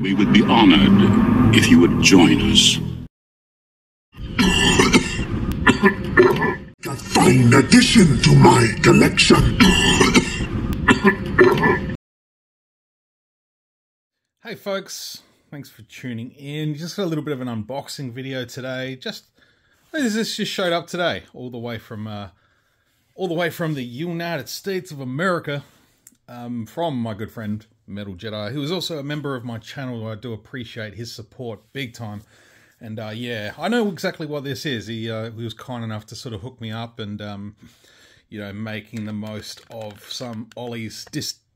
We would be honored if you would join us. A fine addition to my collection. Hey folks, thanks for tuning in. Just got a little bit of an unboxing video today. This just showed up today, all the way from the United States of America, from my good friend Metal Jedi, who is also a member of my channel. I do appreciate his support big time. And yeah, I know exactly what this is. He was kind enough to sort of hook me up, and you know, making the most of some Ollie's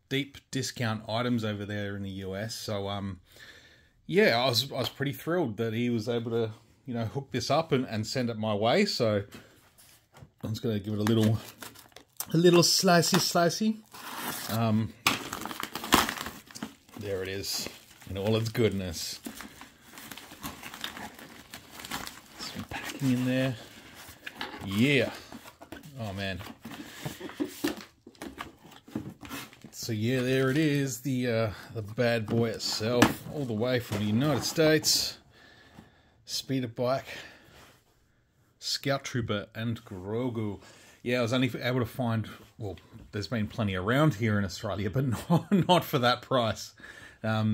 deep discount items over there in the US. So yeah, I was pretty thrilled that he was able to, you know, hook this up and send it my way. So I'm just gonna give it a little slicey. There it is in all its goodness. Some packing in there. Yeah. Oh man. So yeah, there it is, the bad boy itself, all the way from the United States. Speeder Bike Scout Trooper and Grogu. Yeah, I was only able to find, well, there's been plenty around here in Australia, but not for that price.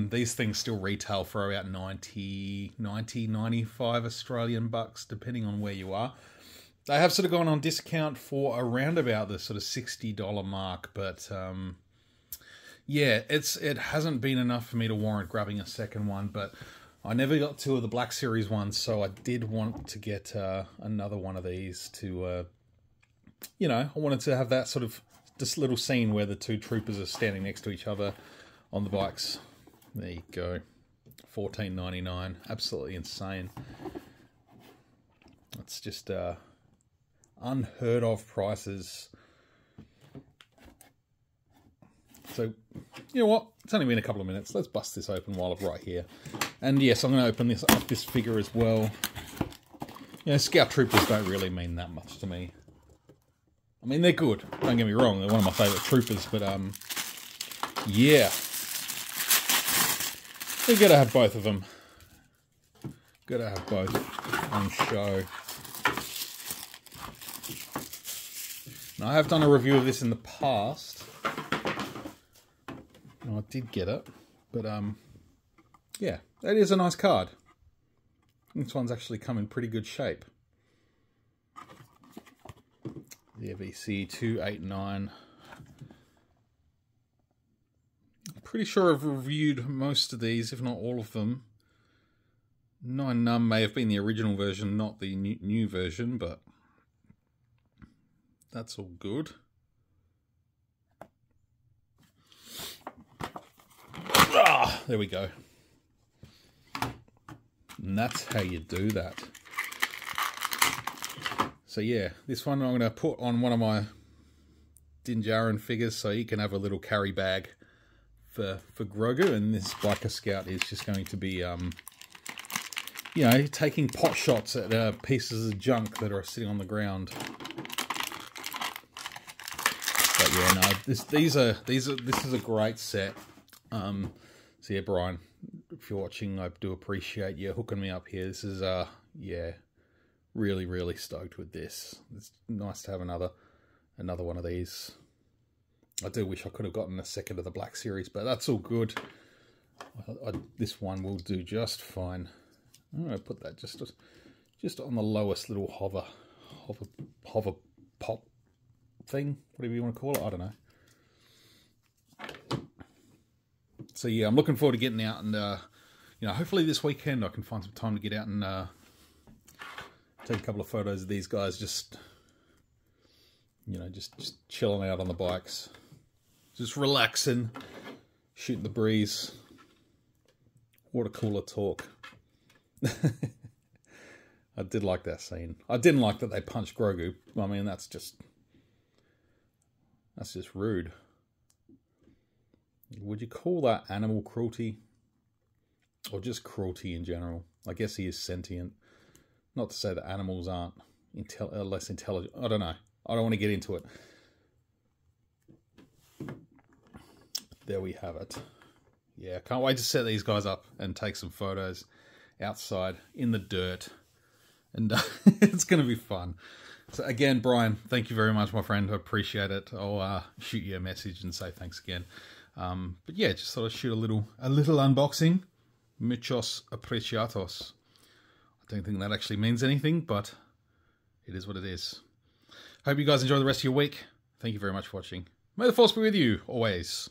These things still retail for about 90, 95 Australian bucks, depending on where you are. They have sort of gone on discount for around about the sort of $60 mark, but yeah, it hasn't been enough for me to warrant grabbing a second one, but I never got two of the Black Series ones, so I did want to get another one of these to, you know, I wanted to have that sort of, this little scene where the two troopers are standing next to each other on the bikes. There you go. $14.99. Absolutely insane. It's just unheard of prices. So, you know what? It's only been a couple of minutes. Let's bust this open while I'm right here. And yes, I'm going to open this up, this figure as well. You know, Scout Troopers don't really mean that much to me. I mean, they're good. Don't get me wrong. They're one of my favourite troopers, but yeah. You gotta have both of them. Gotta have both on show. Now, I have done a review of this in the past. And I did get it, but yeah, that is a nice card. This one's actually come in pretty good shape. The VC 289. I'm pretty sure I've reviewed most of these, if not all of them. 9 Num may have been the original version, not the new version, but that's all good. Ah, there we go. And that's how you do that. So yeah, this one I'm going to put on one of my Din Djarin figures so he can have a little carry bag for Grogu. And this biker scout is just going to be, you know, taking pot shots at pieces of junk that are sitting on the ground. But yeah, no, this is a great set. So yeah, Brian, if you're watching, I do appreciate you hooking me up here. This is yeah. Really stoked with this. It's nice to have another one of these. I do wish I could have gotten a second of the Black Series, but that's all good. This one will do just fine. I'm going to put that just on the lowest little hover pop thing, whatever you want to call it. I don't know. So yeah, I'm looking forward to getting out and you know, hopefully this weekend I can find some time to get out and take a couple of photos of these guys, just, you know, just chilling out on the bikes, just relaxing, shooting the breeze, water cooler talk. I did like that scene. I didn't like that they punched Grogu. I mean, that's just rude. Would you call that animal cruelty, or just cruelty in general? I guess he is sentient. Not to say that animals aren't less intelligent. I don't know. I don't want to get into it. But there we have it. Yeah, can't wait to set these guys up and take some photos outside in the dirt. And it's going to be fun. So again, Brian, thank you very much, my friend. I appreciate it. I'll shoot you a message and say thanks again. But yeah, just sort of shoot a little unboxing. Muchos apreciados. I don't think that actually means anything, but it is what it is. Hope you guys enjoy the rest of your week. Thank you very much for watching. May the Force be with you, always.